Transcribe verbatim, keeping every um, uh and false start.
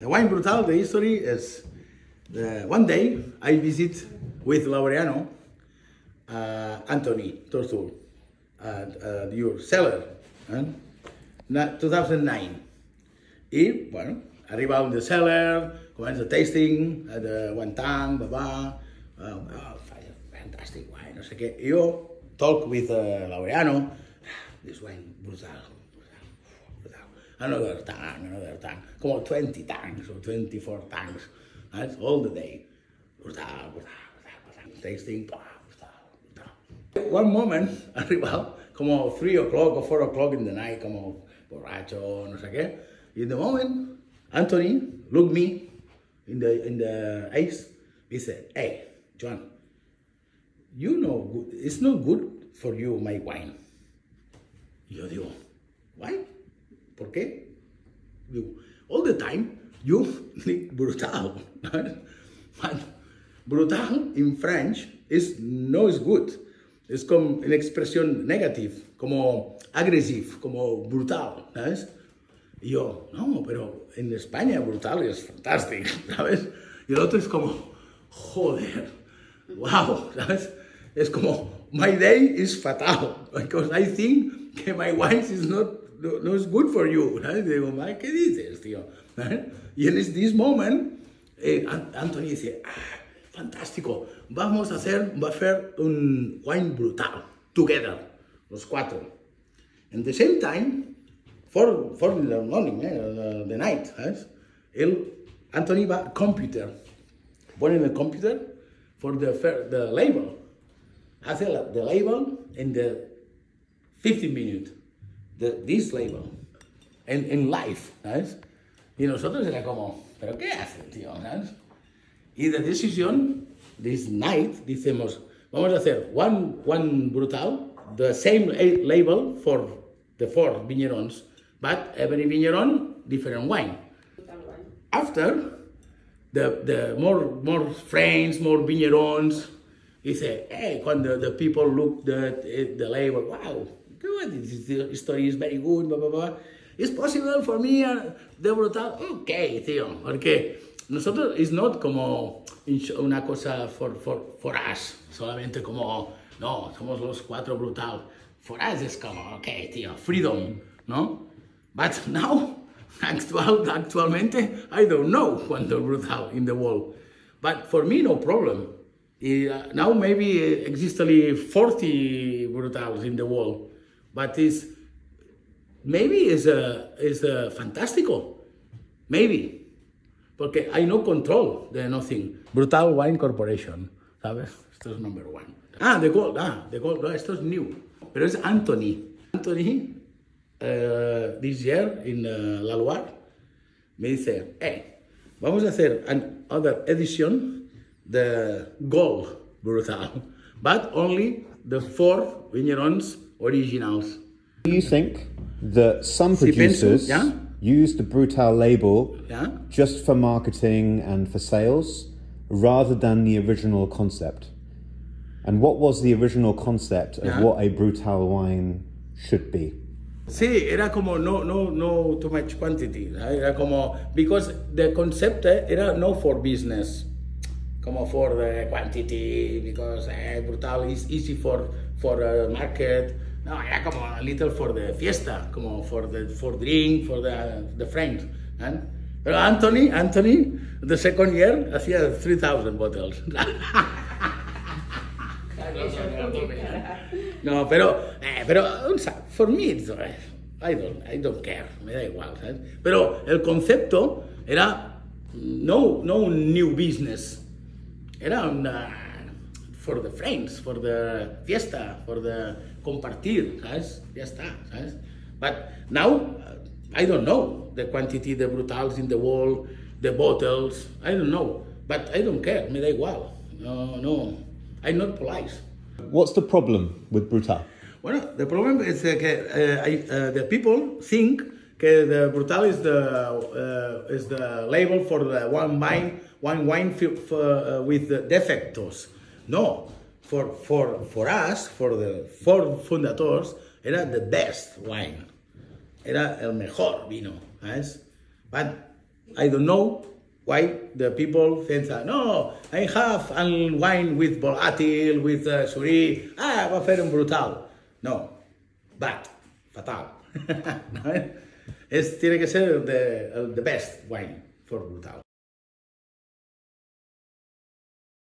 Why in Brutal, the history is, uh, one day I visit with Laureano, uh, Anthony Tortur, at uh, your cellar, in two thousand nine. Y, bueno, arriba on the cellar, commence the tasting, at the guantán, babá, um, oh, fantastic wine, no sé qué. Y yo talk with uh, Laureano, this wine, Brutal. Another tank, another tank, come on, twenty tanks or twenty-four tanks, right? All the day. Tasting. One moment, arriba, come on, three o'clock or four o'clock in the night, come on, borracho, no sé qué. In the moment, Anthony looked me in the in the eyes. He said, "Hey, John, you know, it's not good for you, my wine." Yo digo, "Why? ¿Por qué?" All the time, you drink Brutal. But Brutal in French is no is good. Es como una expresión negativa, como agresivo, como brutal, ¿sabes? Y yo, no, pero en España Brutal es fantástico, ¿sabes? Y el otro es como, joder, wow, ¿sabes? Es como, my day is fatal, because I think que my wife is not No, no, it's good for you, right? They go, ¿qué dices, tío? Right? Y en this moment, eh, Anthony dice, ah, fantástico, vamos a hacer, va a hacer un wine Brutal, together, los cuatro. And the same time, four, four in the morning, eh, the night, right? El, Anthony va computer, pone en el computer for the, the label, hace la, the label in the fifteen minutes. The, this label, and in life, ¿sabes? Y nosotros era como, ¿pero qué hace, tío? ¿Sabes? Y de decisión, this night, decimos, vamos a hacer one, one Brutal, the same label for the four vignerons, but every vigneron, different wine. After, the, the more, more friends, more vignerons, he said, hey, when the, the people looked at the label, wow, good, this story is very good, blah, blah, blah. It's possible for me, uh, the Brutal, okay, tío, porque nosotros, it's not como una cosa for, for, for us, solamente como, no, somos los cuatro Brutal, for us es como, okay, tío, freedom, ¿no? But now, actual, actualmente, I don't know when the Brutal in the world, but for me, no problem. Uh, now maybe exist only forty Brutals in the world. But it's, maybe it's a, it's a fantastico, maybe, porque I no control the nothing. Brutal Wine Corporation, ¿sabes? Esto es number one. Ah, the gold, ah, the gold, no, esto es new. Pero es Anthony. Anthony, uh, this year in uh, La Loire, me dice, hey, vamos a hacer an other edition, the gold Brutal, but only the four vignerons originals. Do you think that some producers si penso, yeah? use the Brutal label yeah? just for marketing and for sales rather than the original concept? And what was the original concept yeah? of what a Brutal wine should be? Sí, era como no, no, no too much quantity. Era como, because the concept era no for business, como for the quantity, because eh, Brutal is easy for, for uh, market. No, era como a little for the fiesta, como for the for drink, for the, the friends. And, but Anthony, Anthony, the second year, hacía three thousand bottles. No, pero, eh, pero, for me, it's, I don't, I don't care, me da igual, ¿sabes? Pero el concepto era no, no new business, era una... for the friends, for the fiesta, for the compartir, ¿sabes? Ya está, ¿sabes? But now, I don't know the quantity, the Brutals in the wall, the bottles, I don't know. But I don't care, me da igual. No, no, I'm not polite. What's the problem with Brutal? Bueno, the problem is that uh, I, uh, the people think that the Brutal is the, uh, is the label for the one wine, one wine for, uh, with the defectos. No, for, for, for us, for the four fundators, era the best wine. Era el mejor vino, ¿sabes? But I don't know why the people think that, no, I have wine with Volatil, with uh, Suri, ah, I'm preferring Brutal. No, but fatal. Tiene que ser the best wine for Brutal.